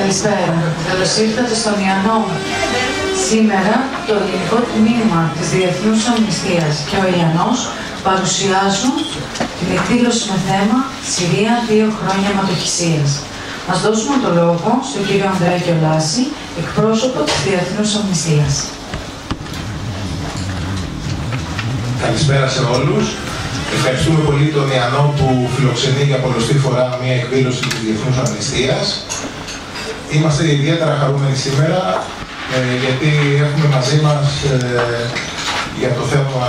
Καλησπέρα. Καλώς ήρθατε στον Ιανό. Σήμερα το ελληνικό τμήμα της Διεθνούς Αμνηστίας και ο Ιανός παρουσιάζουν την εκδήλωση με θέμα «Συρία, 2 χρόνια αιματοχυσίας». Ας δώσουμε το λόγο στον κύριο Ανδρέα Γιολάση, εκπρόσωπο της Διεθνούς Αμνηστίας. Καλησπέρα σε όλους. Ευχαριστούμε πολύ τον Ιανό που φιλοξενεί για πολλωστή φορά μια εκδήλωση της Διεθνούς Αμνηστίας. Είμαστε ιδιαίτερα χαρούμενοι σήμερα γιατί έχουμε μαζί μας για το θέμα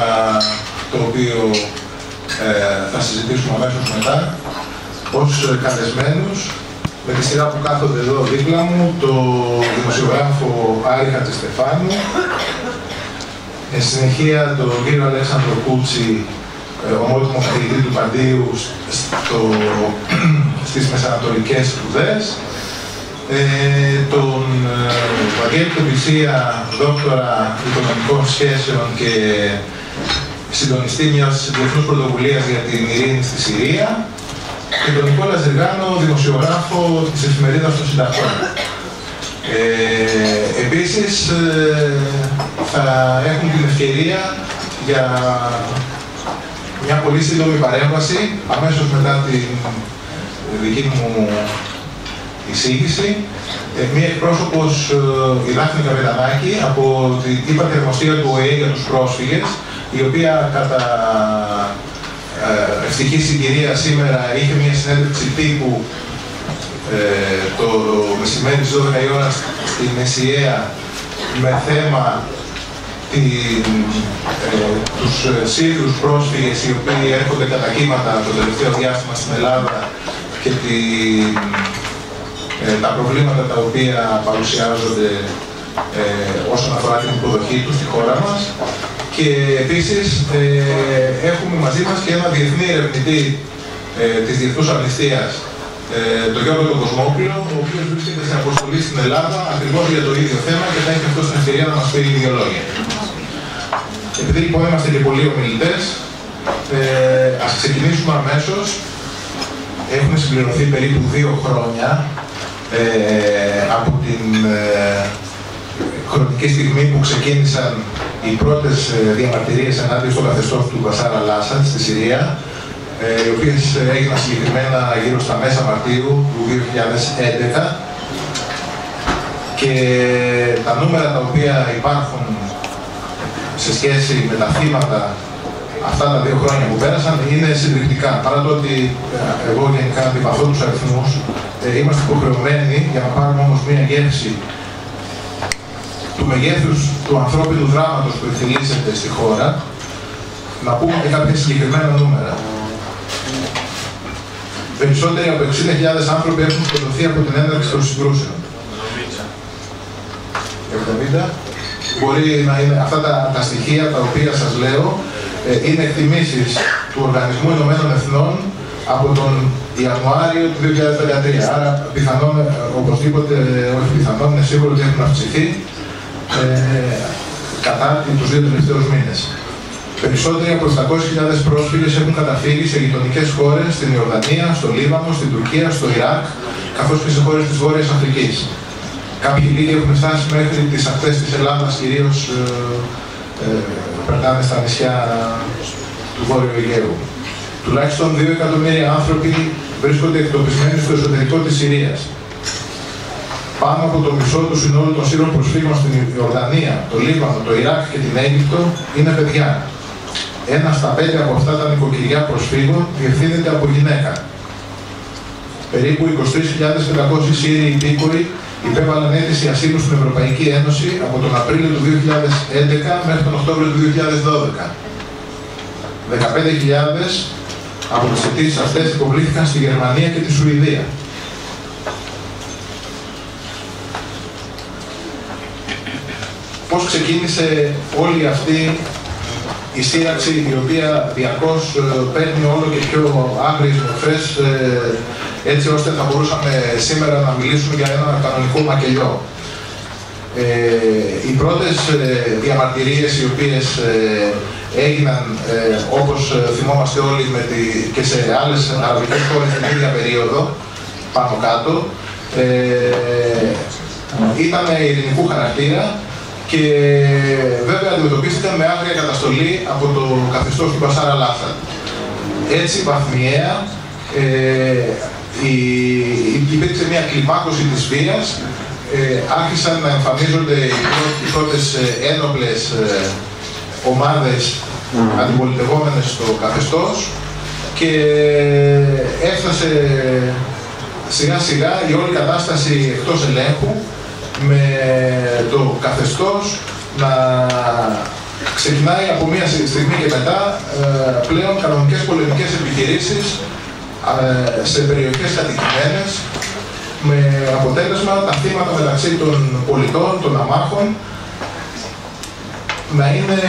το οποίο θα συζητήσουμε αμέσως μετά ως καλεσμένους με τη σειρά που κάθονται εδώ δίπλα μου το δημοσιογράφο Άρη Χατζηστεφάνου, εν συνεχεία τον κύριο Αλέξανδρο Κούτση, ομότιμο καθηγητή του Παντίου στις μεσανατολικές σπουδές, τον Βαγγέλη Πισσία, δόκτορα οικονομικών σχέσεων και συντονιστή μιας διεθνούς πρωτοβουλίας για την ειρήνη στη Συρία, και τον Νικόλα Ζηργάνο, δημοσιογράφο της εφημερίδας των Συντακτών. Επίσης, θα έχουν την ευκαιρία για μια πολύ σύντομη παρέμβαση, αμέσως μετά την δική μου εισήγηση, μία εκπρόσωπος, η Δάφνη Καβετανάκη, από την Ύπατη Αρμοστεία του ΟΗΕ για τους πρόσφυγες, η οποία κατά ευτυχή συγκυρία σήμερα είχε μία συνέντευξη τύπου το μεσημέρι στις 12 η ώρα στην Εσιαία με θέμα τους Σύριους πρόσφυγες οι οποίοι έρχονται κατά κύματα το τελευταίο διάστημα στην Ελλάδα και τα προβλήματα τα οποία παρουσιάζονται όσον αφορά την υποδοχή του στη χώρα μας. Και επίσης έχουμε μαζί μας και ένα διεθνή ερευνητή της Διεθνούς Αμνηστίας, τον Γιώργο Κοσμόπουλο, ο οποίος βρίσκεται σε αποστολή στην Ελλάδα ακριβώς για το ίδιο θέμα και θα έχει αυτό την ευκαιρία να μας πει δύο λόγια. Επειδή λοιπόν είμαστε και πολλοί ομιλητές, ας ξεκινήσουμε αμέσως. Έχουν συμπληρωθεί περίπου 2 χρόνια από την χρονική στιγμή που ξεκίνησαν οι πρώτες διαμαρτυρίες ενάντια στο καθεστώς του Μπασάρ Αλ Άσαντ στη Συρία, οι οποίες έγιναν συγκεκριμένα γύρω στα μέσα Μαρτίου του 2011, και τα νούμερα τα οποία υπάρχουν σε σχέση με τα θύματα αυτά τα 2 χρόνια που πέρασαν είναι συντριπτικά. Παρά το ότι εγώ γενικά αντιπαθώ τους αριθμούς, είμαστε υποχρεωμένοι για να πάρουμε όμως μία γεύση του μεγέθους του ανθρώπινου δράματος που εκτελήσεται στη χώρα, να πούμε και κάποια συγκεκριμένα νούμερα. Περισσότεροι από 60.000 άνθρωποι έχουν σκοτωθεί από την έναρξη των συγκρούσεων. 70. Μπορεί να είναι αυτά τα στοιχεία τα οποία σας λέω. Είναι εκτιμήσεις του Οργανισμού Ηνωμένων Εθνών από τον Ιανουάριο του 2013. Άρα, πιθανόν, οπωσδήποτε, όχι πιθανόν, είναι σίγουρο ότι έχουν αυξηθεί κατά τους 2 τελευταίους μήνες. Περισσότεροι από 700.000 πρόσφυγες έχουν καταφύγει σε γειτονικές χώρες, στην Ιορδανία, στο Λίβανο, στην Τουρκία, στο Ιράκ, καθώς και σε χώρες της Βόρειας Αφρικής. Κάποιοι λίγοι έχουν φτάσει μέχρι τις ακτές της Ελλάδας, κυρίως περνάνε στα νησιά του Βόρειου Αιγαίου. Τουλάχιστον 2 εκατομμύρια άνθρωποι βρίσκονται εκτοπισμένοι στο εσωτερικό της Συρίας. Πάνω από το μισό του συνόλου των Σύρων προσφύγων στην Ιορδανία, το Λίβανο, το Ιράκ και την Αίγυπτο είναι παιδιά. 1 στα 5 από αυτά τα νοικοκυριά προσφύγων διευθύνεται από γυναίκα. Περίπου 23.500 Σύριοι υπήκοοι υπέβαλαν αίτηση ασύλου στην Ευρωπαϊκή Ένωση από τον Απρίλιο του 2011 μέχρι τον Οκτώβριο του 2012. 15.000 από τις αιτήσεις αυτές υποβλήθηκαν στη Γερμανία και τη Σουηδία. Πώς ξεκίνησε όλη αυτή η σύραξη, η οποία διαρκώς παίρνει όλο και πιο άγριες μορφές, έτσι ώστε θα μπορούσαμε σήμερα να μιλήσουμε για ένα κανονικό μακελιό. Οι πρώτες διαμαρτυρίες οι οποίες έγιναν, όπως θυμόμαστε όλοι, και σε άλλες αραβικές χώρες την ίδια περίοδο, πάνω κάτω, ήταν ειρηνικού χαρακτήρα και βέβαια αντιμετωπίστηκε με άγρια καταστολή από το καθεστώς του Μπασάρ Αλ Άσαντ. Έτσι, βαθμιαία, υπήρξε μια κλιμάκωση της βίας, άρχισαν να εμφανίζονται οι πρώτες ένοπλες ομάδες αντιπολιτευόμενες στο καθεστώς και έφτασε σιγά σιγά η όλη κατάσταση εκτός ελέγχου, με το καθεστώς να ξεκινάει από μία στιγμή και μετά πλέον κανονικές πολεμικές επιχειρήσεις σε περιοχές κατοικημένες, με αποτέλεσμα τα θύματα μεταξύ των πολιτών, των αμάχων, να είναι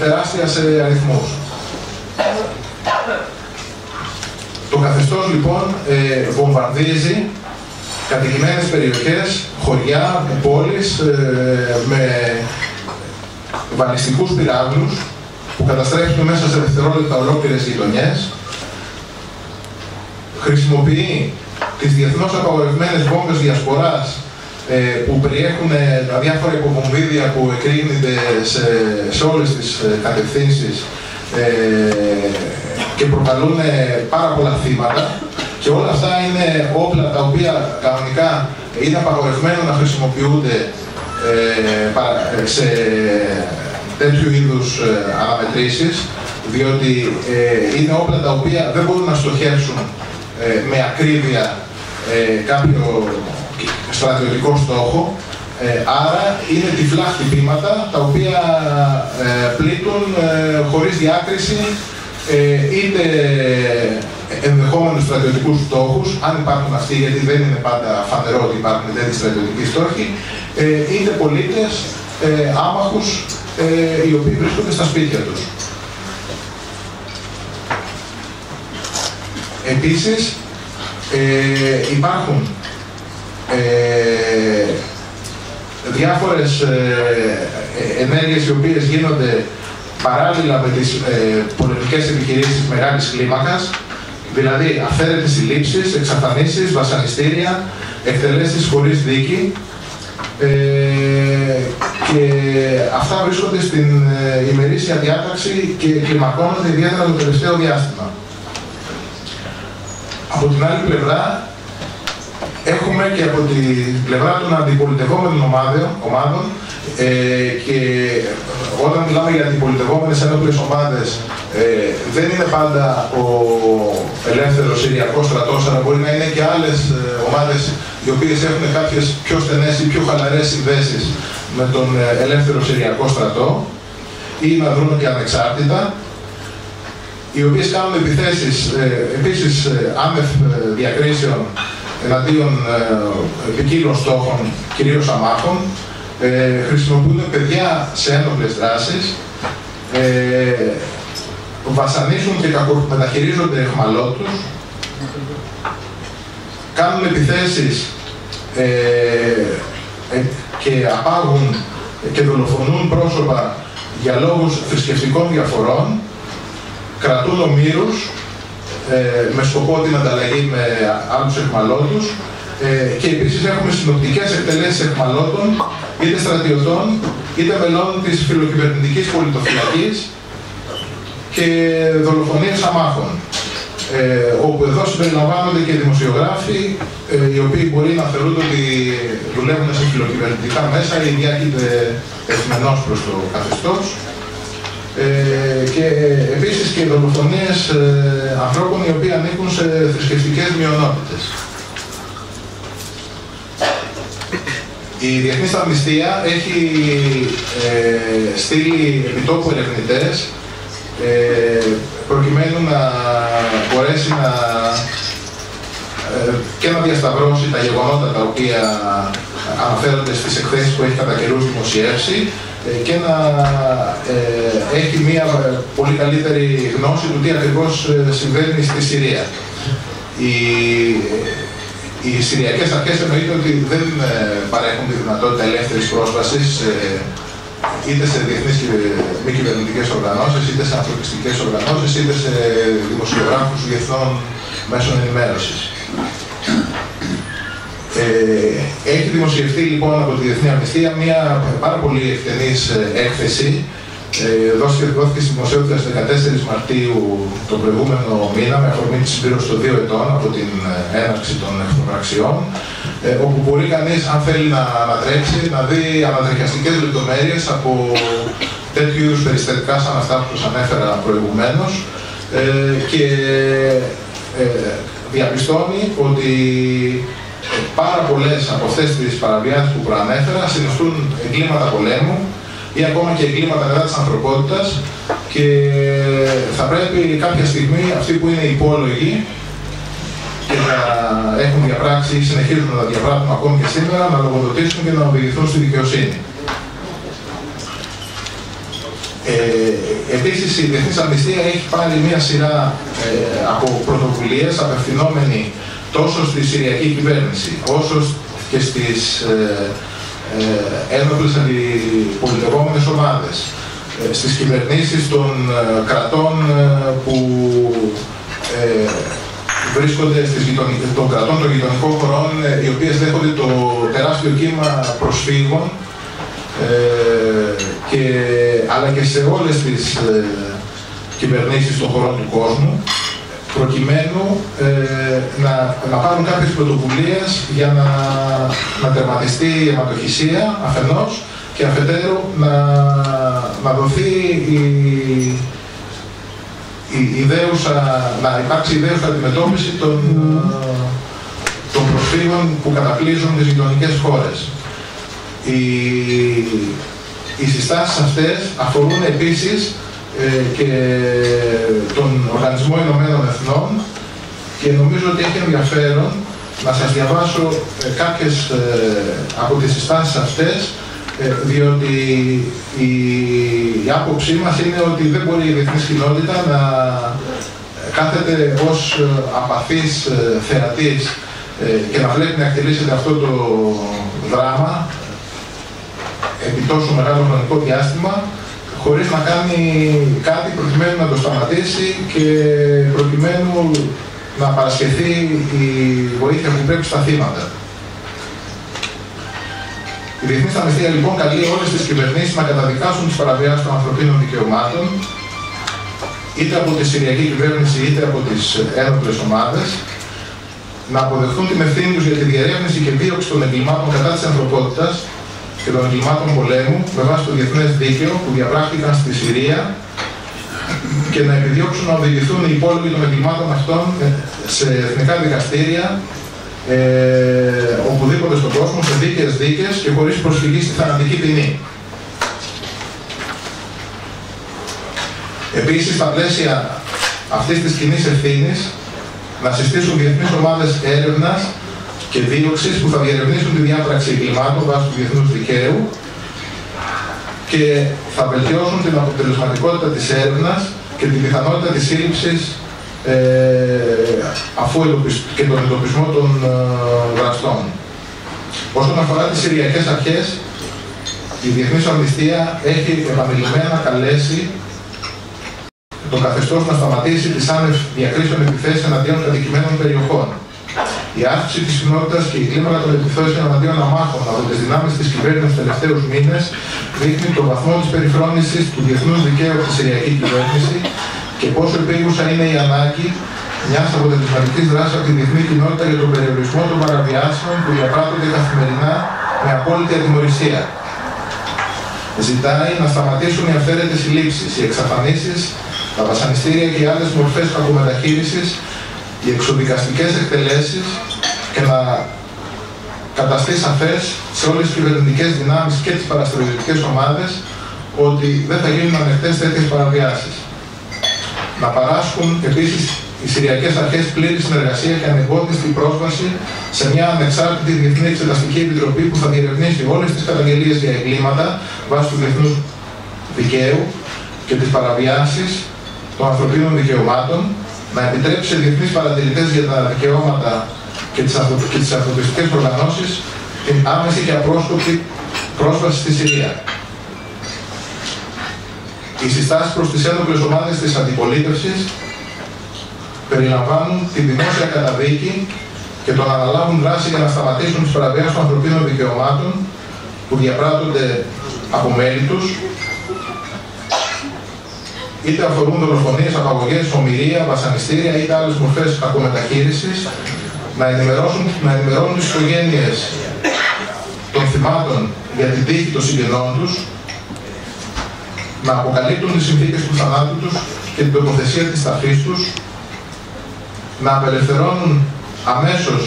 τεράστια σε αριθμούς. Το καθεστώς λοιπόν βομβαρδίζει κατοικημένες περιοχές, χωριά, πόλεις, με βαλιστικούς πυράβλους που καταστρέφουν μέσα σε δευτερόλεπτα ολόκληρες γειτονιές. Χρησιμοποιεί τις διεθνώς απαγορευμένες βόμβες διασποράς που περιέχουν τα διάφορα υποβομβίδια που εκρήγνεται σε όλες τις κατευθύνσεις και προκαλούν πάρα πολλά θύματα. Και όλα αυτά είναι όπλα τα οποία κανονικά είναι απαγορευμένο να χρησιμοποιούνται σε τέτοιου είδους αναμετρήσεις, διότι είναι όπλα τα οποία δεν μπορούν να στοχεύσουν με ακρίβεια κάποιο στρατιωτικό στόχο, άρα είναι τυφλά χτυπήματα τα οποία πλήττουν χωρίς διάκριση είτε ενδεχόμενους στρατιωτικούς στόχους, αν υπάρχουν αυτοί, γιατί δεν είναι πάντα φανερό ότι υπάρχουν τέτοιοι στρατιωτικοί στόχοι, είτε πολίτες, άμαχους, οι οποίοι βρίσκονται στα σπίτια τους. Επίσης, υπάρχουν διάφορες ενέργειες οι οποίες γίνονται παράλληλα με τις πολεμικές επιχειρήσεις μεγάλης κλίμακας, δηλαδή αφαίρετες συλλήψεις, εξαφανίσεις, βασανιστήρια, εκτελέσεις χωρίς δίκη, και αυτά βρίσκονται στην ημερήσια διάταξη και κλιμακώνονται ιδιαίτερα το τελευταίο διάστημα. Από την άλλη πλευρά, έχουμε και από την πλευρά των αντιπολιτευόμενων ομάδων, και όταν μιλάμε για αντιπολιτευόμενες ένοπλες ομάδες, δεν είναι πάντα ο ελεύθερος Συριακός στρατός, αλλά μπορεί να είναι και άλλες ομάδες οι οποίες έχουν κάποιες πιο στενές ή πιο χαλαρές συνδέσεις με τον ελεύθερο Συριακό στρατό ή να δρουν και ανεξάρτητα, οι οποίες κάνουν επιθέσεις επίσης άνευ διακρίσεων εναντίον ποικίλων στόχων, κυρίως αμάχων. Χρησιμοποιούνται παιδιά σε ένοπλες δράσεις, βασανίζουν και μεταχειρίζονται αιχμαλώτους, κάνουν επιθέσεις και απάγουν και δολοφονούν πρόσωπα για λόγους θρησκευτικών διαφορών, κρατούν ομήρους με σκοπό την ανταλλαγή με άλλους αιχμαλώτους, και επίσης έχουμε συνοπτικές εκτελέσεις αιχμαλώτων, είτε στρατιωτών, είτε μελών της φιλοκυβερνητικής πολιτοφυλακής και δολοφονίες αμάχων, όπου εδώ συμπεριλαμβάνονται και δημοσιογράφοι, οι οποίοι μπορεί να θεωρούνται ότι δουλεύουν σε φιλοκυβερνητικά μέσα ή διάκειται ευμενώς προς το καθεστώς, και επίσης και δολοφονίες ανθρώπων οι οποίοι ανήκουν σε θρησκευτικές μειονότητες. Η Διεθνής Αμνηστία έχει στείλει επιτόπου ερευνητές προκειμένου να μπορέσει να διασταυρώσει τα γεγονότα τα οποία αναφέρονται στις εκθέσεις που έχει κατά καιρούς δημοσιεύσει και να έχει μία πολύ καλύτερη γνώση του τι ακριβώς συμβαίνει στη Συρία. Οι Συριακές αρχές εννοείται ότι δεν παρέχουν τη δυνατότητα ελεύθερης πρόσβασης είτε σε διεθνείς μη κυβερνητικές οργανώσεις, είτε σε ανθρωπιστικές οργανώσεις, είτε σε δημοσιογράφους διεθνών μέσων ενημέρωσης. Έχει δημοσιευτεί λοιπόν από τη Διεθνή Αμνηστία μια πάρα πολύ εκτενής έκθεση. Δόθηκε στη δημοσιότητα στις 14 Μαρτίου τον προηγούμενο μήνα με αφορμή τη συμπλήρωση των 2 ετών από την έναρξη των εχθροπραξιών, όπου μπορεί κανείς, αν θέλει να ανατρέξει, να δει ανατριχιαστικές λεπτομέρειες από τέτοιου είδους περιστατικά σαν αυτά που σας ανέφερα προηγουμένως, και διαπιστώνει ότι πάρα πολλές από αυτές τις παραβιάσεις που προανέφερα συνιστούν εγκλήματα πολέμου ή ακόμα και εγκλήματα κατά της ανθρωπότητας, και θα πρέπει κάποια στιγμή αυτοί που είναι υπόλογοι και να έχουν διαπράξει ή συνεχίζουν να τα διαπράττουν ακόμη και σήμερα, να λογοδοτήσουν και να οδηγηθούν στη δικαιοσύνη. Επίσης, η Διεθνής Αμνηστία έχει πάρει μια σειρά από πρωτοβουλίες απευθυνόμενοι τόσο στη Συριακή κυβέρνηση, όσο και στις ένοπλες αντιπολιτευόμενες ομάδες, στις κυβερνήσεις των κρατών που βρίσκονται των κρατών των γειτονικών χωρών, οι οποίες δέχονται το τεράστιο κύμα προσφύγων, αλλά και σε όλες τις κυβερνήσεις των χωρών του κόσμου, προκειμένου να πάρουν κάποιες πρωτοβουλίες για να τερματιστεί η αιματοχυσία αφενός, και αφετέρου να δοθεί να υπάρξει ιδέουσα αντιμετώπιση των προσφύγων που καταπλήσουν τις γειτονικές χώρες. Οι συστάσεις αυτές αφορούν επίσης και τον Οργανισμό Ηνωμένων Εθνών, και νομίζω ότι έχει ενδιαφέρον να σας διαβάσω κάποιες από τις συστάσεις αυτές, διότι η άποψή μας είναι ότι δεν μπορεί η διεθνής κοινότητα να κάθεται ως απαθής θεατής και να βλέπει να εκτελήσεται αυτό το δράμα επί τόσο μεγάλο χρονικό διάστημα, χωρίς να κάνει κάτι προκειμένου να το σταματήσει και προκειμένου να παρασχεθεί η βοήθεια που πρέπει στα θύματα. Η Διεθνής Αμνηστία λοιπόν καλεί όλες τις κυβερνήσεις να καταδικάσουν τις παραβιάσεις των ανθρωπίνων δικαιωμάτων, είτε από τη Συριακή κυβέρνηση είτε από τις ένοπλες ομάδες, να αποδεχθούν την ευθύνη τους για τη διερεύνηση και δίωξη των εγκλημάτων κατά της ανθρωπότητας και των εγκλημάτων πολέμου με βάση το διεθνές δίκαιο που διαπράχθηκαν στη Συρία, και να επιδιώξουν να οδηγηθούν οι υπόλοιποι των εγκλημάτων αυτών σε εθνικά δικαστήρια οπουδήποτε στον κόσμο, σε δίκαιες δίκες και χωρίς προσφυγή στη θανατική ποινή. Επίσης, στα πλαίσια αυτής της κοινής ευθύνης, να συστήσουν διεθνείς ομάδες έρευνας και δίωξης που θα διερευνήσουν τη διάπραξη εγκλημάτων βάσει του διεθνούς δικαίου και θα βελτιώσουν την αποτελεσματικότητα της έρευνας και την πιθανότητα της σύλληψης και τον εντοπισμό των δραστών. Όσον αφορά τις Συριακές Αρχές, η Διεθνής Αμνηστία έχει επανειλημμένα καλέσει το καθεστώς να σταματήσει τις άνευ διακρίσεων επιθέσεις εναντίον κατοικημένων περιοχών. Η αύξηση της κοινότητας και η κλίμακα των επιθέσεων εναντίον αμάχων από τις δυνάμεις της κυβέρνησης τους τελευταίους μήνες δείχνει τον βαθμό της περιφρόνησης του διεθνούς δικαίου από τη Συριακή κυβέρνηση και πόσο επίγουσα είναι η ανάγκη μιας αποτελεσματικής δράσης από τη διεθνή κοινότητα για τον περιορισμό των παραβιάσεων που διαπράττονται καθημερινά με απόλυτη ατιμωρησία. Ζητάει να σταματήσουν οι αυθαίρετες συλλήψεις, οι εξαφανίσεις, τα βασανιστήρια και οι άλλες μορφές κακομεταχείρισης, οι εξοδικαστικές εκτελέσεις, και να καταστεί σαφές σε όλες τις κυβερνητικές δυνάμεις και τις παραστρατιωτικές ομάδες ότι δεν θα γίνουν ανεκτές τέτοιες παραβιάσεις. Να παράσχουν επίσης οι Συριακές Αρχές πλήρη συνεργασία και ανεμπόδιστη πρόσβαση σε μια ανεξάρτητη διεθνή εξεταστική επιτροπή που θα διερευνήσει όλες τις καταγγελίες για εγκλήματα βάσει του διεθνούς δικαίου και τις παραβιάσεις των ανθρωπίνων δικαιωμάτων, να επιτρέψει σε διεθνείς παρατηρητές για τα δικαιώματα και τις ανθρωπιστικές οργανώσεις την άμεση και απρόσκοπτη πρόσβαση στη Συρία. Οι συστάσεις προς τις ένοπλες ομάδες της αντιπολίτευσης περιλαμβάνουν τη δημόσια καταδίκη και το να αναλάβουν δράση για να σταματήσουν τις παραβιάσεις των ανθρωπίνων δικαιωμάτων που διαπράττονται από μέλη τους, είτε αφορούν δολοφονίες, απαγωγές, ομιλία, βασανιστήρια, είτε άλλες μορφές κακομεταχείρισης, να ενημερώνουν τις οικογένειες των θυμάτων για την τύχη των συγγενών τους, να αποκαλύπτουν τις συνθήκες του θανάτου τους και την τοποθεσία της ταφής τους, να απελευθερώνουν αμέσως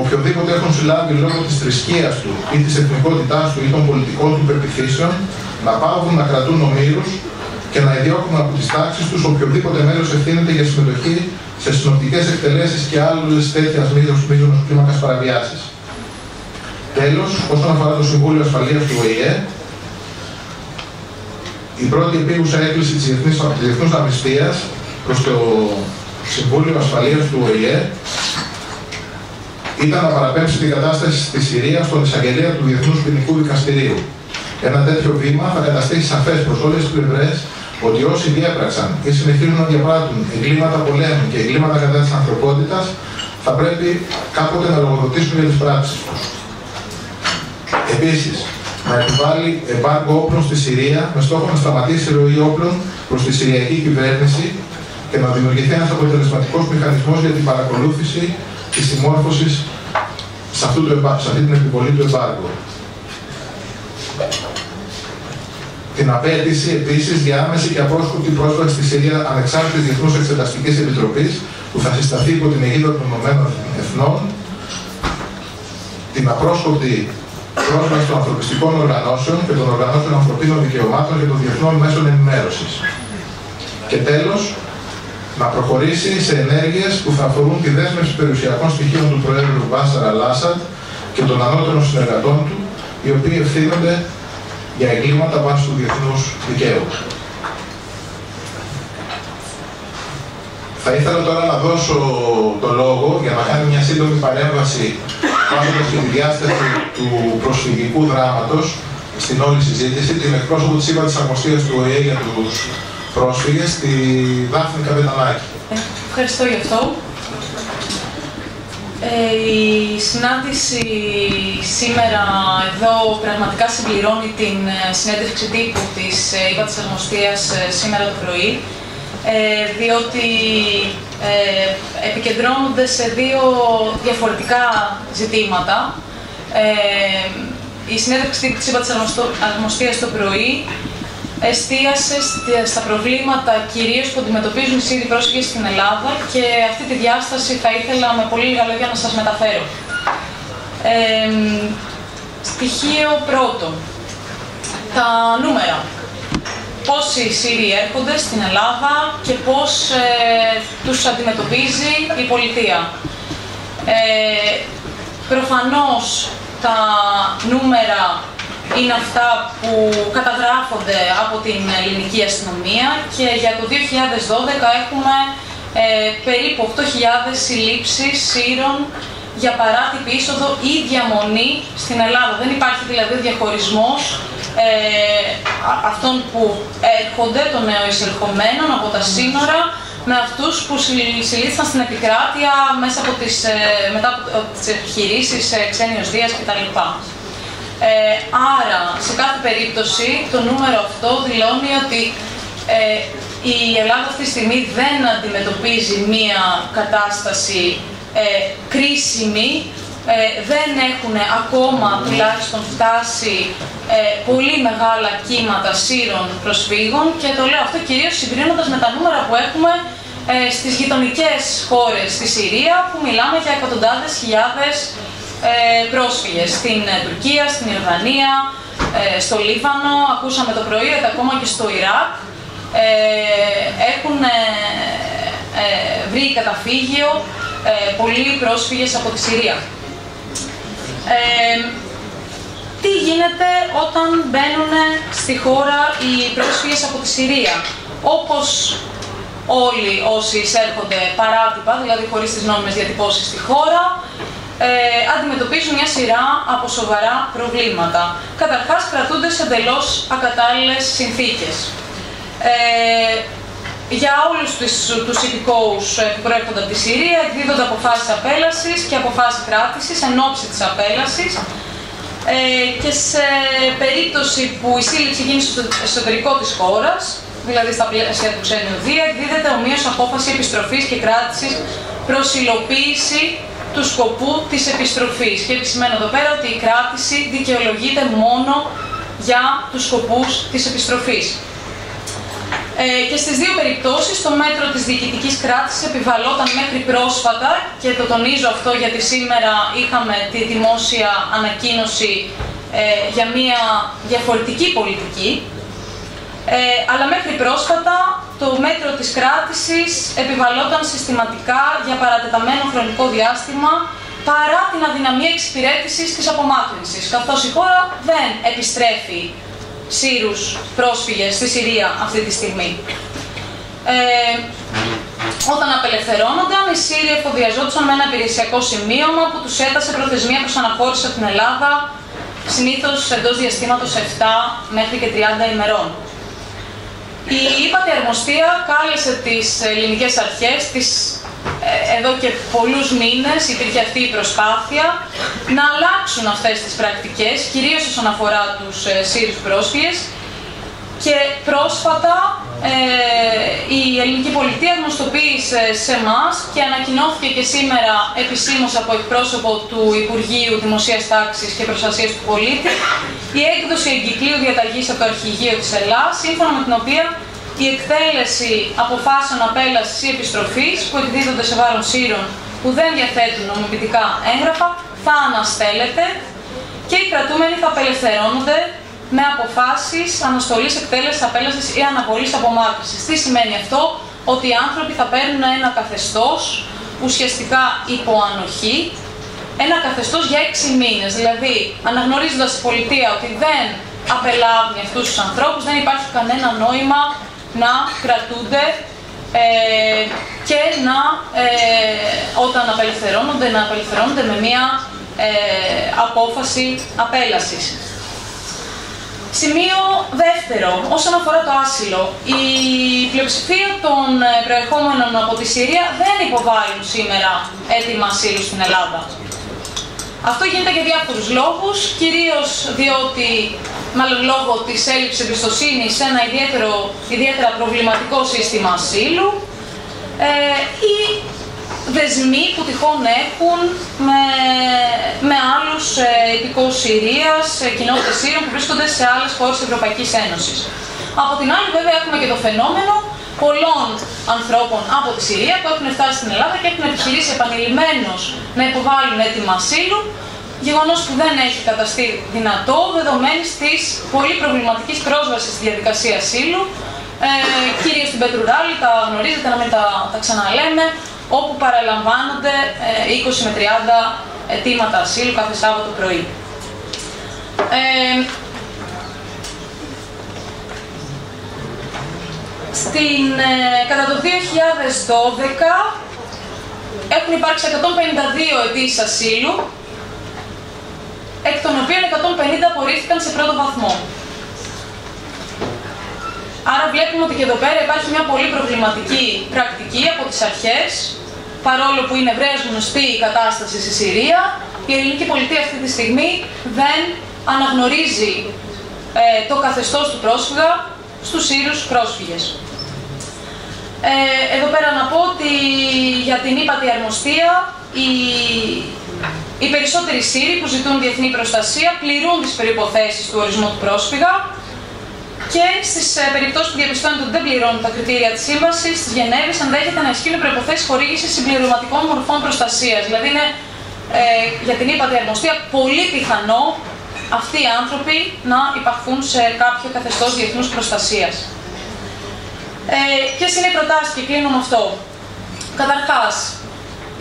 οποιοδήποτε έχουν συλλάβει λόγω της θρησκείας του ή της εθνικότητάς του ή των πολιτικών του πεποιθήσεων, να παύουν να κρατούν ομήρους και να ιδιώκουν από τις τάξεις τους οποιοδήποτε μέλος ευθύνεται για συμμετοχή σε συνοπτικές εκτελέσεις και άλλες τέτοιας μείζωνος κλίμακας παραβιάσεις. Τέλος, όσον αφορά το Συμβούλιο Ασφαλείας του ΟΗΕ, η πρώτη επίγουσα έκκληση της Διεθνούς Αμνηστίας προς το Συμβούλιο Ασφαλείας του ΟΗΕ ήταν να παραπέμψει την κατάσταση στη Συρία στον εισαγγελέα του Διεθνούς Ποινικού Δικαστηρίου. Ένα τέτοιο βήμα θα καταστήσει σαφές προς όλες τις πλευρές ότι όσοι διέπραξαν ή συνεχίζουν να διαπράττουν εγκλήματα πολέμου και εγκλήματα κατά της ανθρωπότητας θα πρέπει κάποτε να λογοδοτήσουν για τις πράξεις τους. Επίσης, να επιβάλλει εμπάργκο όπλων στη Συρία με στόχο να σταματήσει η ροή όπλων προς τη Συριακή κυβέρνηση και να δημιουργηθεί ένας αποτελεσματικός μηχανισμός για την παρακολούθηση της συμμόρφωσης σε αυτή την επιβολή του εμπάργκο. Την απέτηση επίσης για άμεση και απρόσκοπτη πρόσβαση στη Συρία ανεξάρτητης Διεθνούς Εξεταστικής Επιτροπής που θα συσταθεί υπό την αιγίδα των ΗΕ, την απρόσκοπτη πρόσβαση των ανθρωπιστικών οργανώσεων και των οργανώσεων ανθρωπίνων δικαιωμάτων και των διεθνών μέσων ενημέρωσης. Και τέλος, να προχωρήσει σε ενέργειες που θα αφορούν τη δέσμευση περιουσιακών στοιχείων του Προέδρου Μπασάρ Αλ Άσαντ και των ανώτερων συνεργατών του, οι οποίοι ευθύνονται για εγκλήματα βάσει του διεθνούς δικαίου. Θα ήθελα τώρα να δώσω το λόγο για να κάνει μια σύντομη παρέμβαση βάζοντας τη διάσταση του προσφυγικού δράματος στην όλη συζήτηση, την εκπρόσωπο της Ύπατης Αρμοστείας του ΟΗΕ για τους πρόσφυγες, τη Δάφνη Καβετανάκη. Ευχαριστώ γι' αυτό. Η συνάντηση σήμερα εδώ πραγματικά συμπληρώνει την συνέντευξη τύπου της Ύπατης Αρμοστείας σήμερα το πρωί, διότι επικεντρώνονται σε δύο διαφορετικά ζητήματα. Η συνέντευξη τύπου της Ύπατης Αρμοστείας το πρωί εστίασε στα προβλήματα κυρίως που αντιμετωπίζουν οι Σύριοι πρόσφυγες στην Ελλάδα και αυτή τη διάσταση θα ήθελα με πολύ λίγα λόγια να σας μεταφέρω. Στοιχείο πρώτο. Τα νούμερα. Πόσοι Σύριοι έρχονται στην Ελλάδα και πώς τους αντιμετωπίζει η πολιτεία. Προφανώς τα νούμερα είναι αυτά που καταγράφονται από την ελληνική αστυνομία και για το 2012 έχουμε περίπου 8.000 συλλήψεις Σύρων για παράτυπη είσοδο ή διαμονή στην Ελλάδα. Δεν υπάρχει δηλαδή διαχωρισμός αυτών που έρχονται, των νεοεισερχομένων από τα σύνορα, με αυτούς που συλλήφθησαν στην επικράτεια μέσα από μετά από τις επιχειρήσεις Ξένιος Δίας κτλ. Άρα, σε κάθε περίπτωση, το νούμερο αυτό δηλώνει ότι η Ελλάδα αυτή τη στιγμή δεν αντιμετωπίζει μία κατάσταση κρίσιμη, δεν έχουν ακόμα τουλάχιστον φτάσει πολύ μεγάλα κύματα Σύρων προσφύγων και το λέω αυτό κυρίως συγκρίνοντας με τα νούμερα που έχουμε στις γειτονικές χώρες στη Συρία που μιλάμε για εκατοντάδες χιλιάδες πρόσφυγες στην Τουρκία, στην Ιορδανία, στο Λίβανο, ακούσαμε το πρωί, ακόμα και στο Ιράκ έχουν βρει καταφύγιο πολλοί πρόσφυγες από τη Συρία. Τι γίνεται όταν μπαίνουν στη χώρα οι πρόσφυγες από τη Συρία? Όπως όλοι όσοι εισέρχονται παράτυπα, δηλαδή χωρίς τις νόμιμες διατυπώσεις στη χώρα, αντιμετωπίζουν μια σειρά από σοβαρά προβλήματα. Καταρχάς, κρατούνται σε εντελώς ακατάλληλες συνθήκες. για όλους τους υπηκόους που προέρχονται από τη Συρία, εκδίδονται αποφάσεις απέλασης και αποφάσεις κράτησης εν ώψη της απέλασης. Και σε περίπτωση που η σύλληψη γίνει στο εσωτερικό της χώρας, δηλαδή στα πλαίσια του Ξένιου Δία, εκδίδεται ομοίως απόφαση επιστροφής και κράτησης προς υλοποίηση του σκοπού της επιστροφής. Και επισημαίνω εδώ πέρα ότι η κράτηση δικαιολογείται μόνο για τους σκοπούς της επιστροφής. Και στις δύο περιπτώσεις, το μέτρο της διοικητικής κράτησης επιβαλόταν μέχρι πρόσφατα, και το τονίζω αυτό γιατί σήμερα είχαμε τη δημόσια ανακοίνωση για μια διαφορετική πολιτική, αλλά μέχρι πρόσφατα το μέτρο της κράτησης επιβαλόταν συστηματικά για παρατεταμένο χρονικό διάστημα παρά την αδυναμία εξυπηρέτησης της απομάκρυνσης, καθώς η χώρα δεν επιστρέφει Σύρους πρόσφυγες στη Συρία αυτή τη στιγμή. Όταν απελευθερώνονταν, οι Σύριοι εφοδιαζόντουσαν με ένα υπηρεσιακό σημείωμα που τους έτασε προθεσμία προς αναχώρηση από την Ελλάδα, συνήθως εντός διαστήματος 7 μέχρι και 30 ημερών. Η Ύπατη Αρμοστεία κάλεσε τις ελληνικές αρχές, εδώ και πολλούς μήνες υπήρχε αυτή η προσπάθεια, να αλλάξουν αυτές τις πρακτικές, κυρίως όσον αφορά τους Σύριους πρόσφυγες, και πρόσφατα η ελληνική πολιτεία γνωστοποίησε σε εμάς και ανακοινώθηκε και σήμερα επισήμως από εκπρόσωπο του Υπουργείου Δημοσίας Τάξης και Προστασίας του Πολίτη η έκδοση εγκυκλίου διαταγής από το Αρχηγείο της Ελλάς, σύμφωνα με την οποία η εκτέλεση αποφάσεων απέλασης ή επιστροφής που εκδίδονται σε βάρον Σύρων που δεν διαθέτουν νομιμοποιητικά έγγραφα θα αναστέλλεται και οι κρατούμενοι θα απελευθερώνονται με αποφάσεις αναστολής εκτέλεσης απέλασης ή αναβολής απομάκρυνσης. Τι σημαίνει αυτό? Ότι οι άνθρωποι θα παίρνουν ένα καθεστώς ουσιαστικά υποανοχή, ένα καθεστώς για 6 μήνες. Δηλαδή, αναγνωρίζοντας η πολιτεία ότι δεν απελάβει αυτούς τους ανθρώπους, δεν υπάρχει κανένα νόημα να κρατούνται και να, όταν απελευθερώνονται, να απελευθερώνονται με μία απόφαση απέλασης. Σημείο δεύτερο, όσον αφορά το άσυλο. Η πλειοψηφία των προερχόμενων από τη Συρία δεν υποβάλλουν σήμερα αίτημα ασύλου στην Ελλάδα. Αυτό γίνεται για διάφορους λόγους, κυρίως διότι, μάλλον λόγω της έλλειψης εμπιστοσύνης σε ένα ιδιαίτερα προβληματικό σύστημα ασύλου, ή δεσμοί που τυχόν έχουν με άλλους υπηκόους Συρίας, κοινότητες Σύρων που βρίσκονται σε άλλες χώρες της Ευρωπαϊκής Ένωσης. Από την άλλη, βέβαια, έχουμε και το φαινόμενο πολλών ανθρώπων από τη Συρία που έχουν φτάσει στην Ελλάδα και έχουν επιχειρήσει επανειλημμένως να υποβάλουν αίτημα ασύλου, γεγονός που δεν έχει καταστεί δυνατό δεδομένης της πολύ προβληματικής πρόσβασης στη διαδικασία ασύλου, κυρίως στην Πετρουράλη, τα γνωρίζετε, να μην τα ξαναλέμε, όπου παραλαμβάνονται 20 με 30 αιτήματα ασύλου κάθε Σάββατο πρωί. Κατά το 2012 έχουν υπάρξει 152 αιτήσεις ασύλου, εκ των οποίων 150 απορρίφθηκαν σε πρώτο βαθμό. Άρα βλέπουμε ότι και εδώ πέρα υπάρχει μια πολύ προβληματική πρακτική από τις αρχές, παρόλο που είναι ευρέως γνωστή η κατάσταση στη Συρία, η ελληνική πολιτεία αυτή τη στιγμή δεν αναγνωρίζει το καθεστώς του πρόσφυγα στους Σύρους πρόσφυγες. Εδώ πέρα να πω ότι για την Ύπατη Αρμοστεία οι περισσότεροι Σύροι που ζητούν διεθνή προστασία πληρούν τις προϋποθέσεις του ορισμού του πρόσφυγα και στις περιπτώσεις που διαπιστώνεται ότι δεν πληρώνουν τα κριτήρια της σύμβασης της Γενέβης ενδέχεται να ισχύουν προϋποθέσεις χορήγησης συμπληρωματικών μορφών προστασίας. Δηλαδή είναι για την Ύπατη Αρμοστεία πολύ πιθανό αυτοί οι άνθρωποι να υπαχθούν σε κάποιο καθεστώς διεθνούς προστασίας. Ποιες είναι οι προτάσεις, και κλείνω με αυτό. Καταρχάς,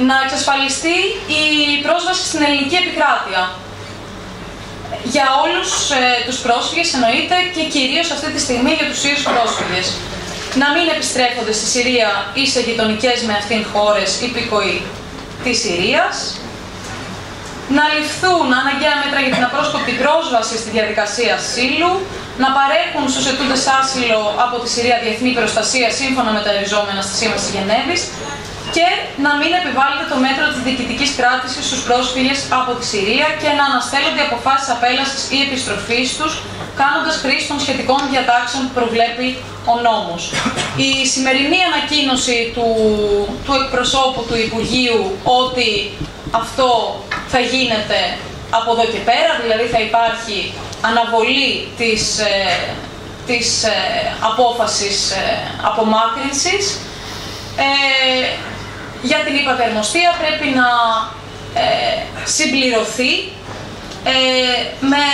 να εξασφαλιστεί η πρόσβαση στην ελληνική επικράτεια για όλους τους πρόσφυγες, εννοείται, και κυρίως αυτή τη στιγμή για τους Σύριους πρόσφυγες. Να μην επιστρέφονται στη Συρία ή σε γειτονικές με αυτήν χώρες υπήκοοι της Συρίας. Να ληφθούν αναγκαία μέτρα για την απρόσκοπτη πρόσβαση στη διαδικασία ασύλου, να παρέχουν στους αιτούντες άσυλο από τη Συρία διεθνή προστασία σύμφωνα με τα εριζόμενα στη Σύμβαση της Γενέβης και να μην επιβάλλεται το μέτρο της διοικητικής κράτησης στους πρόσφυγες από τη Συρία και να αναστέλλονται οι αποφάσεις απέλασης ή επιστροφής τους, κάνοντας χρήση των σχετικών διατάξεων που προβλέπει ο νόμος. Η σημερινή ανακοίνωση του εκπροσώπου του Υπουργείου ότι αυτό θα γίνεται από εδώ και πέρα, δηλαδή θα υπάρχει αναβολή της απόφασης απομάκρυνσης. Για την Ύπατη Αρμοστεία πρέπει να συμπληρωθεί με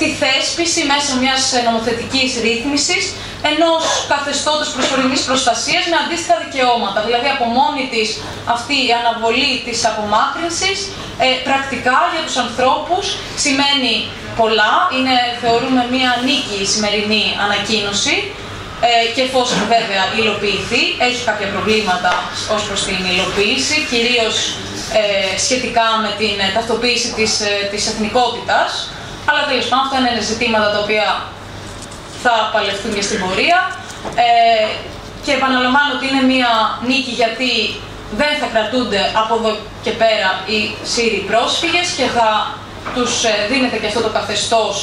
τη θέσπιση μέσω μιας νομοθετικής ρύθμισης ενός καθεστώτος προσωρινής προστασίας με αντίστοιχα δικαιώματα. Δηλαδή από μόνη της αυτή η αναβολή της απομάκρυνσης πρακτικά για τους ανθρώπους σημαίνει πολλά. Είναι, θεωρούμε, μια νίκη η σημερινή ανακοίνωση και εφόσον βέβαια υλοποιηθεί, έχει κάποια προβλήματα ως προς την υλοποίηση, κυρίως σχετικά με την ταυτοποίηση της εθνικότητας. Αλλά τέλος πάντων, αυτά είναι ζητήματα τα οποία θα παλευτούν και στην πορεία. Και επαναλαμβάνω ότι είναι μία νίκη γιατί δεν θα κρατούνται από εδώ και πέρα οι Σύριοι πρόσφυγες και θα τους δίνεται και αυτό το καθεστώς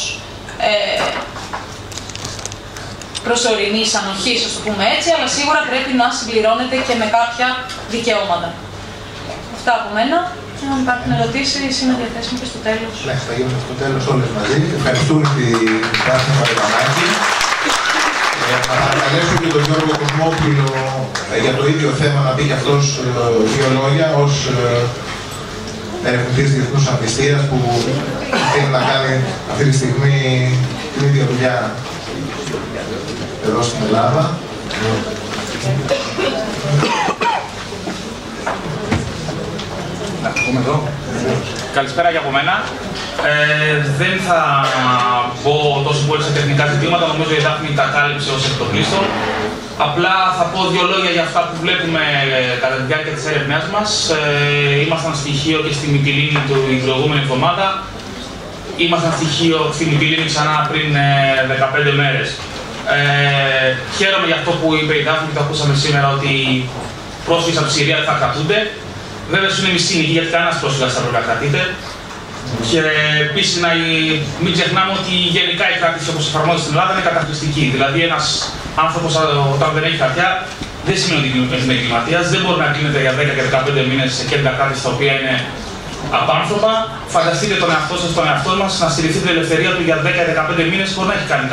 προσωρινής ανοχής, ας το πούμε έτσι, αλλά σίγουρα πρέπει να συμπληρώνεται και με κάποια δικαιώματα. Αυτά από μένα. Και αν υπάρχουν ερωτήσεις, είμαι διαθέσιμη και στο τέλος. Ναι, θα γίνουμε στο τέλος όλες μαζί. Ευχαριστούμε την Δάφνη Καβετανάκη. Θα ανακαλέσουμε και τον Γιώργο Κοσμόπουλο για το ίδιο θέμα να πει και αυτός δύο λόγια ως ερευνητής Διεθνούς Αμνηστίας που θέλει να κάνει αυτή τη στιγμή την ίδια δουλειά εδώ στην Ελλάδα. Καλησπέρα και από μένα. Δεν θα μπω τόσο πολύ σε τεχνικά ζητήματα, νομίζω η Δάφνη τα κάλυψε ως εκ των πλήστων. Απλά θα πω δύο λόγια για αυτά που βλέπουμε κατά τη διάρκεια της έρευνάς μας. Ήμασταν στοιχείο και στη Μυτιλήνη την προηγούμενη εβδομάδα. Ήμασταν στοιχείο στη Μυτιλήνη ξανά πριν 15 μέρες. Χαίρομαι για αυτό που είπε η Δάφνη και το ακούσαμε σήμερα, ότι οι πρόσφυγες από τη Συρία θα κρατούνται. Βέβαια, είναι μισή νίκη γιατί κανένα πρόσφυγα θα πρέπει να κρατείται. Και επίσης, να μην ξεχνάμε ότι γενικά η κράτηση όπως εφαρμόζεται στην Ελλάδα είναι καταχρηστική. Δηλαδή, ένας άνθρωπος όταν δεν έχει χαρτιά, δεν σημαίνει ότι είναι εγκληματίας, δεν μπορεί να κλείνεται για 10 και 15 μήνες σε κέντρα κράτησης τα οποία είναι απάνθρωπα. Φανταστείτε τον εαυτό σας, τον εαυτό μας, να στηριχθεί την ελευθερία του για 10-15 μήνες χωρίς να έχει κάνει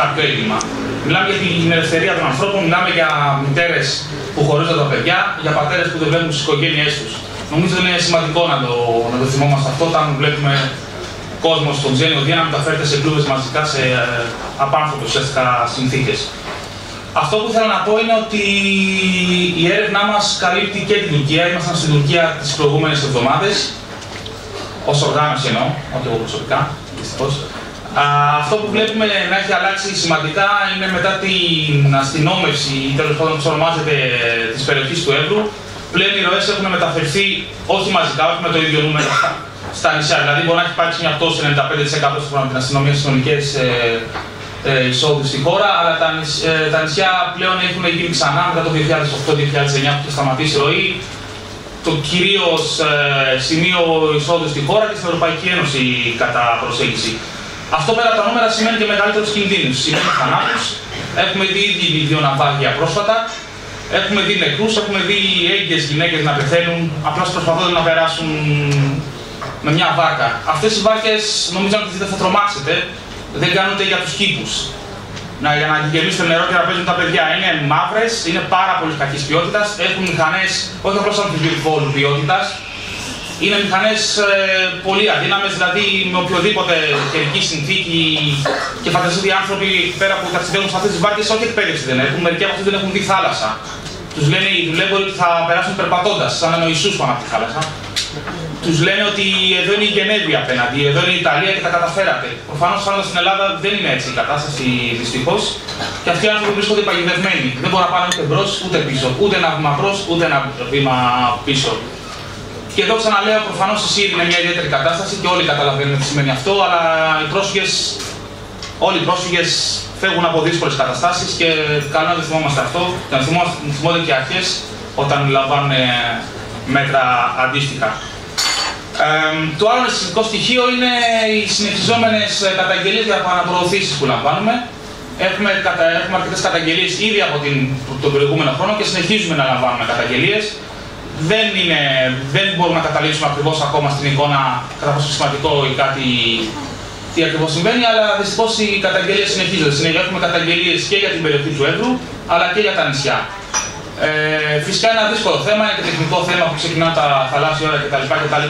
κάποιο έγκλημα. Μιλάμε για την ελευθερία των ανθρώπων, μιλάμε για μητέρες που χωρίζουν τα παιδιά, για πατέρες που δεν βλέπουν τις οικογένειές τους. Νομίζω ότι είναι σημαντικό να το θυμόμαστε αυτό όταν βλέπουμε κόσμο στον Ξένιο Δία να μεταφέρεται σε κλούβες μαζικά σε απάνθρωπες ουσιαστικά συνθήκες. Αυτό που ήθελα να πω είναι ότι η έρευνά μας καλύπτει και την Τουρκία. Ήμασταν στην Τουρκία τις προηγούμενες εβδομάδες, ως οργάνωση εννοώ, όχι εγώ προσωπικά, δυστυχώς. Αυτό που βλέπουμε να έχει αλλάξει σημαντικά είναι μετά την αστυνόμευση, τέλος πάντων όπως ονομάζεται, της περιοχής του Εύρου. Πλέον οι ροές έχουν μεταφερθεί όχι μαζικά, όχι με το ίδιο νούμερο στα νησιά. Δηλαδή, μπορεί να έχει υπάρξει μια πτώση 95% σύμφωνα με την αστυνομία στις συνολικές εισόδους στη χώρα, αλλά τα νησιά πλέον έχουν γίνει ξανά μετά το 2008-2009 που είχε σταματήσει η ροή. Το κυρίως σημείο εισόδου στη χώρα και στην Ευρωπαϊκή Ένωση κατά προσέγγιση. Αυτό πέρα από τα νούμερα σημαίνει και μεγαλύτερους κινδύνους. Σημαίνει θανάτους. Έχουμε δει ήδη δύο ναυάγια πρόσφατα. Έχουμε δει νεκρούς. Έχουμε δει έγκυες γυναίκες να πεθαίνουν. Απλώς προσπαθούν να περάσουν με μια βάρκα. Αυτές οι βάρκες, νομίζω αν τις δείτε, θα τρομάξετε. Δεν κάνουν για τους κήπους. Για να γεμίσετε νερό και να παίζουν τα παιδιά. Είναι μαύρες, είναι πάρα πολύ κακής ποιότητας. Έχουν μηχανές, όχι απλώς αμφιβόλου ποιότητας. Είναι μηχανές πολύ αδύναμες, δηλαδή με οποιοδήποτε καιρική συνθήκη και φανταστείτε οι άνθρωποι πέρα που ταξιδεύουν σε αυτές τις βάρκες, όχι εκπαίδευση δεν έχουν, μερικοί από αυτούς δεν έχουν δει θάλασσα. Τους λένε οι δουλεύοντες ότι θα περάσουν περπατώντας, σαν ένα Ιησούς πάνω από τη θάλασσα. Τους λένε ότι εδώ είναι η Γενέβη απέναντι, εδώ είναι η Ιταλία και τα καταφέρατε. Προφανώς πάνω στην Ελλάδα δεν είναι έτσι η κατάσταση δυστυχώς και αυτοί οι άνθρωποι βρίσκονται παγιδευμένοι. Δεν μπορούν να πάνε ούτε μπρος ούτε πίσω, ούτε ένα βήμα μπρος ούτε ένα βήμα πίσω. Και εδώ ξαναλέω, προφανώς η Σύρια είναι μια ιδιαίτερη κατάσταση και όλοι καταλαβαίνουν τι σημαίνει αυτό, αλλά οι πρόσφυγες Όλοι οι πρόσφυγες φεύγουν από δύσκολες καταστάσεις και καλό να το θυμόμαστε αυτό, και να θυμόμαστε και οι αρχές όταν λαμβάνουν μέτρα αντίστοιχα. Το άλλο συστατικό στοιχείο είναι οι συνεχιζόμενες καταγγελίες για επαναπροωθήσεις που λαμβάνουμε. Έχουμε αρκετές καταγγελίες ήδη από τον προηγούμενο χρόνο και συνεχίζουμε να λαμβάνουμε καταγγελίες. Δεν μπορούμε να καταλήξουμε ακριβώς ακόμα στην εικόνα κατά πόσο σημαντικό ή κάτι τι ακριβώς συμβαίνει, αλλά δυστυχώς οι καταγγελίες συνεχίζονται. Έχουμε καταγγελίες και για την περιοχή του Εύρου, αλλά και για τα νησιά. Φυσικά είναι ένα δύσκολο θέμα, είναι και τεχνικό θέμα που ξεκινά τα θαλάσσια ώρα κτλ.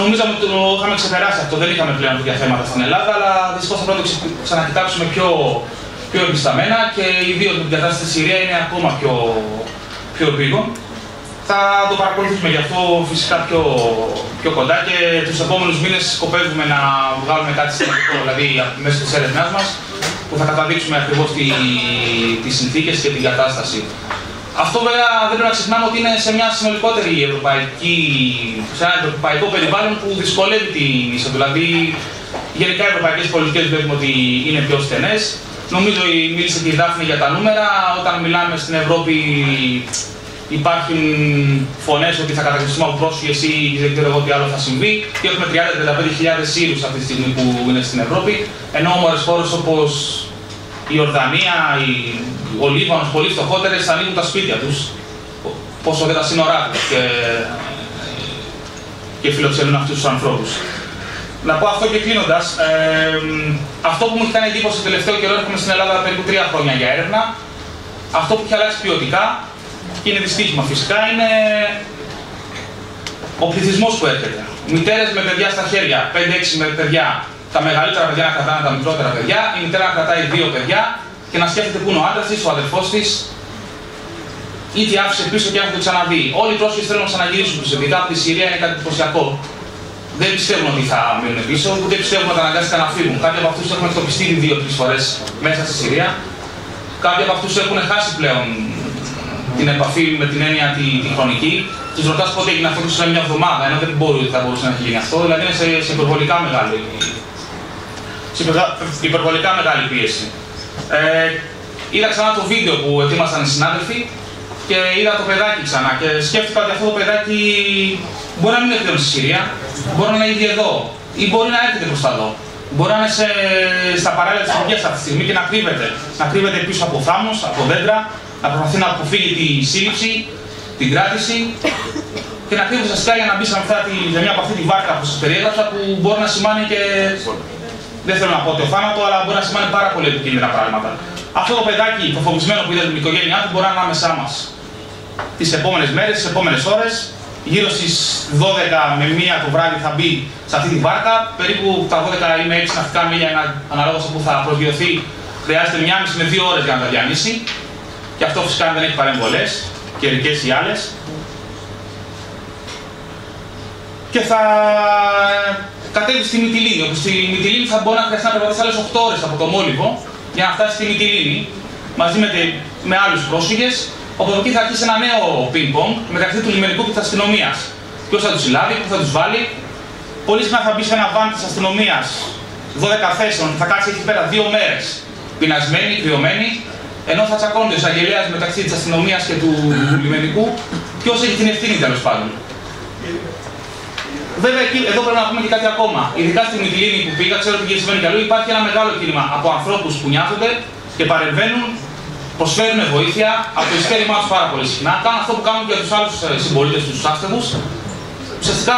Νομίζαμε ότι το είχαμε ξεπεράσει αυτό, δεν είχαμε πλέον τέτοια θέματα στην Ελλάδα, αλλά δυστυχώς θα πρέπει να το ξανακοιτάξουμε πιο εμπισταμένα και ιδίως με την κατάσταση στη Συρία είναι ακόμα πιο επίγον. Θα το παρακολουθήσουμε γι' αυτό φυσικά πιο κοντά και τους επόμενους μήνες σκοπεύουμε να βγάλουμε κάτι σημαντικό, δηλαδή μέσω της έρευνάς μας, που θα καταδείξουμε ακριβώς τις συνθήκες και την κατάσταση. Αυτό βέβαια δεν πρέπει να ξεχνάμε ότι είναι σε μια συνολικότερη σε ένα ευρωπαϊκό περιβάλλον που δυσκολεύει την ίσο. Δηλαδή, γενικά οι ευρωπαϊκές πολιτικές βλέπουμε ότι είναι πιο στενές. Νομίζω μίλησε και η Δάφνη για τα νούμερα. Όταν μιλάμε στην Ευρώπη, υπάρχουν φωνές ότι θα κατακλυστούμε από πρόσφυγες ή δεν ξέρω εγώ τι άλλο θα συμβεί. Και έχουμε 30-35.000 Σύρους αυτή τη στιγμή που είναι στην Ευρώπη. Ενώ όμορες χώρες όπως η Ορδανία, ο Λίβανος, πολύ φτωχότερες, ανοίγουν τα σπίτια τους, πόσο δεν τα σύνορά τους και φιλοξενούν αυτούς τους ανθρώπους. Να πω αυτό και κλείνοντας, αυτό που μου έχει κάνει εντύπωση το τελευταίο καιρό, έρχομαι στην Ελλάδα περίπου 3 χρόνια για έρευνα, αυτό που έχει αλλάξει ποιοτικά, και είναι δυστύχημα φυσικά, είναι ο πληθυσμός που έρχεται. Μητέρες με παιδιά στα χέρια, 5-6 με παιδιά, τα μεγαλύτερα παιδιά να κρατάνε τα μικρότερα παιδιά, η μητέρα να κρατάει 2 παιδιά, και να σκέφτεται που είναι ο άντρας της, ο αδερφός της, ή τι άφησε πίσω και έχουν το ξαναδεί. Όλοι οι πρόσφυγες θέλουν να ξαναγυρίσουν πίσω, ειδικά από τη Συρία είναι κάτι εντυπωσιακό. Δεν πιστεύουν ότι θα μείνουν πίσω, ούτε πιστεύουν ότι θα αναγκάστηκαν να φύγουν. Κάποιοι από αυτούς έχουν εκτοπιστεί 2-3 φορές μέσα στη Συρία. Κάποιοι από αυτούς έχουν χάσει πλέον την επαφή με την έννοια τη χρονική. Τους ρωτάς πότε έγινε αυτό, τους λένε μια εβδομάδα, ενώ δεν θα μπορούσε να έχει γίνει αυτό. Δηλαδή είναι σε υπερβολικά μεγάλη πίεση. Είδα ξανά το βίντεο που ετοίμασαν οι συνάδελφοι και είδα το παιδάκι ξανά και σκέφτηκα ότι αυτό το παιδάκι μπορεί να μην είναι πλέον στη Συρία, μπορεί να είναι ήδη εδώ ή μπορεί να έρχεται προς τα εδώ. Μπορεί να είναι στα παράλια της Τουρκίας αυτή τη στιγμή και να κρύβεται πίσω από θάμνους, από δέντρα, να προσπαθεί να αποφύγει τη σύλληψη, την κράτηση και να κρύβεται ουσιαστικά για να μπει σε μια από αυτή τη βάρκα που σας περιέγραψα που μπορεί να σημάνει και. Δεν θέλω να πω ότι ο θάνατο, αλλά μπορεί να σημαίνει πάρα πολύ επικίνδυνα πράγματα. Αυτό το παιδάκι, το φοβισμένο που είδε την οικογένειά του, μπορεί να είναι ανάμεσά μας. Τις επόμενες μέρες, τις επόμενες ώρες, γύρω στις 12 με 1 το βράδυ θα μπει σε αυτή τη βάρκα. Περίπου τα 12 ή με 6 ναυτικά μίλια, αναλόγως όπου θα προσγειωθεί, χρειάζεται 1,5 με 2 ώρες για να τα διανύσει. Και αυτό φυσικά δεν έχει παρεμβολές, καιρικές ή άλλες. Και θα κατέβει στη Μυτιλήνη, όπου στη Μυτιλήνη θα μπορεί να χρειαστεί να περπατήσει άλλες 8 ώρες από το Μόλιβο για να φτάσει στη Μυτιλήνη, μαζί με άλλους πρόσφυγες, όπου εκεί θα αρχίσει ένα νέο πινκ-πονγκ μεταξύ του λιμενικού και της αστυνομίας. Ποιος θα τους συλλάβει, πού θα τους βάλει. Πολύ συχνά θα μπει σε ένα βαν της αστυνομίας 12 θέσεων, θα κάτσει εκεί πέρα 2 μέρες, πεινασμένοι, κρυωμένοι, ενώ θα τσακώνται ο εισαγγελέας μεταξύ της αστυνομίας και του λιμενικού, ποιος έχει την ευθύνη τέλος πάντων. Βέβαια, εδώ πρέπει να πούμε και κάτι ακόμα. Ειδικά στη Μυτιλήνη που πήγα, ξέρω ότι συμβαίνει κι αλλού, υπάρχει ένα μεγάλο κίνημα από ανθρώπους που νοιάζονται και παρεμβαίνουν, προσφέρουν βοήθεια από το ειστέρημά τους πάρα πολύ συχνά. Κάνουν αυτό που κάνουν και για τους άλλους συμπολίτες τους άστεγους. Ουσιαστικά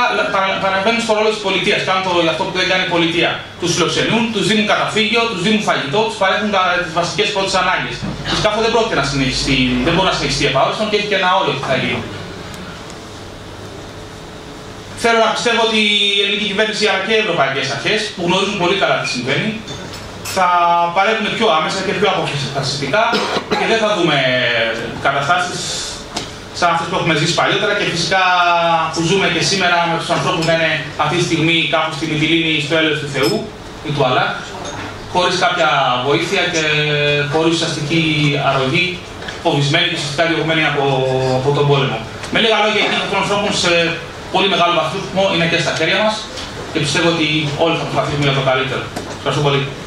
παρεμβαίνουν στο ρόλο της πολιτείας, κάνουν αυτό που δεν κάνει η πολιτεία. Τους φιλοξενούν, τους δίνουν καταφύγιο, τους δίνουν φαγητό, τους παρέχουν τις βασικές πρώτες ανάγκες. Φυσικά αυτό δεν πρόκειται να συνεχιστεί, δεν μπορεί να συνεχιστεί επαόριστον και έχει και ένα όριο τι θα γίνει. Θέλω να πιστεύω ότι η ελληνική κυβέρνηση αλλά και οι ευρωπαϊκές αρχές, που γνωρίζουν πολύ καλά τι συμβαίνει, θα παρέμβουν πιο άμεσα και πιο αποφασιστικά και δεν θα δούμε καταστάσεις σαν αυτές που έχουμε ζήσει παλιότερα και φυσικά που ζούμε και σήμερα με τους ανθρώπους που είναι αυτή τη στιγμή κάπου στη Μυτιλήνη στο έλεος του Θεού ή του Αλάχ, χωρίς κάποια βοήθεια και χωρίς ουσιαστική αρρωγή, φοβισμένοι και ουσιαστικά διωγμένοι από τον πόλεμο. Με λίγα λόγια, εκείνοι των ανθρώπων σε πολύ μεγάλο βαθμό είναι και στα χέρια μας και πιστεύω ότι όλοι θα προσπαθήσουμε για το καλύτερο. Ευχαριστώ πολύ.